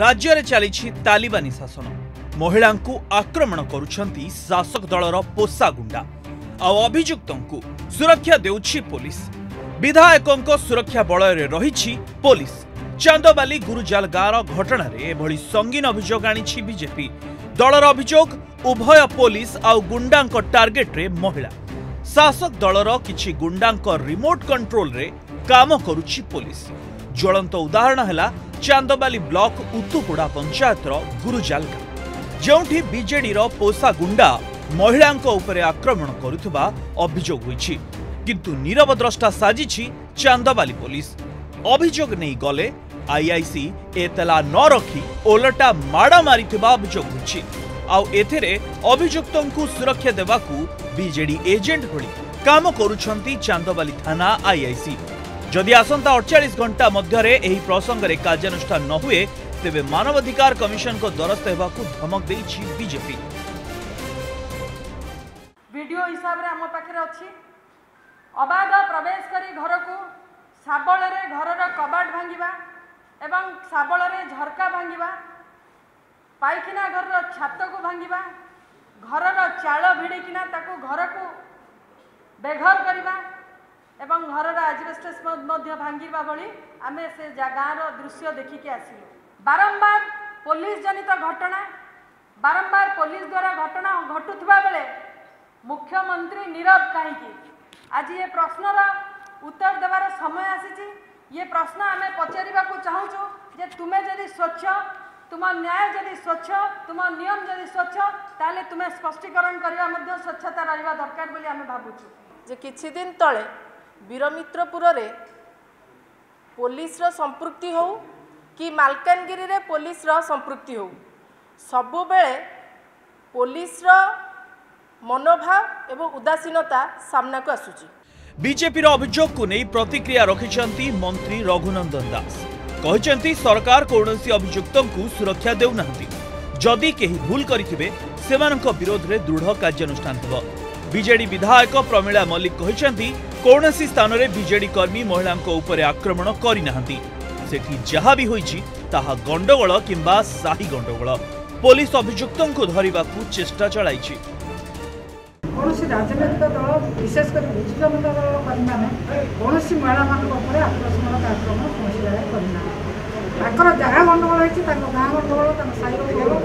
राज्य चली तालिबानी शासन महिला आक्रमण करुछंती शासक दलर पोसा गुंडा अभियुक्तंकु सुरक्षा देउछि पुलिस विधायकों सुरक्षा बलय रही पुलिस। चांदोबाली गुरुजाल गाँव घटन संगीन अभियोग आनी बीजेपी दलर अभियोग उभय पुलिस आउ गुंडा टार्गेट रे महिला शासक दलर किछि गुंडा रिमोट कंट्रोल रे काम करुछि पुलिस। ज्वलंत उदाहरण है चांदोबाली ब्लॉक उतुपुड़ा पंचायत गुरुजाल गाँव जोठी बीजेडी पोसा गुंडा महिला आक्रमण करुवा अभियोग होइछि किंतु नीरव द्रष्टा साजिछि चांदोबाली पुलिस। अभियोग नहीं गले आईआईसी एतला न रखी ओलटा माड़ा मारिथिबा अभियोग होइछि। आउ एथेरे अभियुक्तंकु सुरक्षा देबाकु बीजेडी एजेंट भली काम करुछंती चांदोबाली थाना आईआईसी। जदि आसंता 48 घंटा मध्यरे एही प्रसंगरे कार्यानुष्ठान न हुए तेबे मानवाधिकार कमिशन को दरस्त हेबाकु धमक देइछि बीजेपी। वीडियो हिसाब रे हम पाखरे अछि अबाध प्रवेश करी घर को शाबल घर कबाट भांगा एवं शाबल झरका भांगा पाइखाना घर छात को भांगा घर चाल भिड़िकिना घर को बेघर करवा एवं घर एजबेस्टस भांगा भली आम से गाँव दृश्य देखिकी आसिलु। बारंबार पुलिस जनित घटना बारंबार पुलिस द्वारा घटना घटुवा बेले मुख्यमंत्री नीरव कहीं आज ये प्रश्नर उत्तर देवार समय आसी। ये प्रश्न आम पचार चाहूँ जे तुम्हें जदि स्वच्छ तुम न्याय जदि स्वच्छ तुम नियम जदि स्वच्छ ताले तुम्हें स्पष्टीकरण करवा स्वच्छता रहा दरकार बोली आम भावुँ। जे किछि दिन तले वीरमित्रपुर रे पुलिस रो संपृक्ति हो कि मालकानगिरी रे पुलिस रो संपृक्ति हो सबु बेले पुलिस रो मनोभाव एवं उदासीनता सामना को आसुची। बीजेपी अभियोग को नहीं प्रतिक्रिया रखिछंती मंत्री रघुनंदन दास कहिछंती सरकार कौनसी अभियुक्तों को सुरक्षा देउनांती जदि केही भूल करिथिबे सेमानक विरोध रे दृढ़ कार्यानुष्ठान हेबो। बीजेडी विधायक प्रमिला मल्लिक कहिछंती कौनसी स्थान रे बीजेडी कर्मी महिलांक ऊपर आक्रमण करिनांती सेठी जहा भी होईची ताहा गंडगोल किंबा साही गंडगोल पुलिस अभियुक्तों को धरिबाकू चेष्टा चलाईची। कौन राजनैतिक दल विशेषकर विज्ञापित दल कर्मी मैंने कौन महिला मानते आक्रमण कार्यक्रम कौन जगह करना जहाँ गंडगोल होती गाँ गंडगोल साई गंडगोल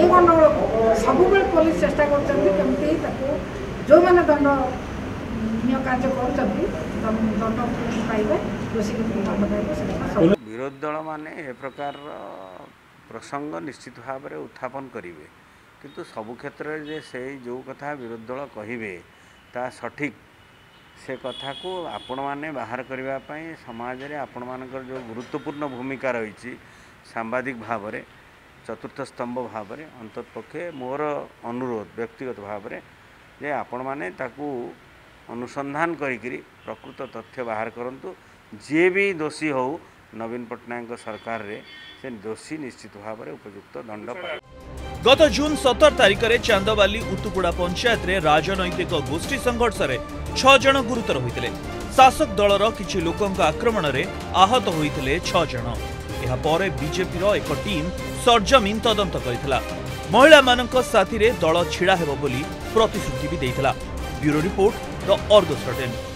ये गंडगोल सब पुलिस चेष्टा करमती जो मैंने दंडनीय कार्य करंड पाइबे दोषी दंड पाइबे। विरोधी दल मैंने ए प्रकार प्रसंग निश्चित भाव में उत्थापन करेंगे किंतु सबु क्षेत्र में से जो कथा विरोधी दल कहे ता सठिक से कथा को आपण मैने बाहर करने समाज में आपण मान जो गुरुत्वपूर्ण भूमिका रही सांबादिक भाव में चतुर्थ स्तंभ भाव में अंततपक्षे मोर अनुरोध व्यक्तिगत भाव में जे आपण मैने अनुसंधान करी प्रकृत तथ्य बाहर करंतु जे भी दोषी हो नवीन पट्टनायक सरकार रे से दोषी निश्चित भाव में उपयुक्त दंड पाए। गत जून 17 तारिख रे चांदोबाली उतुपुड़ा पंचायत रे राजनैतिक गोष्ठी संघर्ष रे 6 जन गुरुतर होइतिले शासक दलर किछि लोकंक आक्रमण रे आहत होइतिले 6 जन। एहा परे बीजेपी रो एक टीम सरजमीन तदंत करितला महिला मानक साथी रे दल छिड़ा हेबो बोली प्रतिश्रुति भी देइतला। Bureau report the Argus.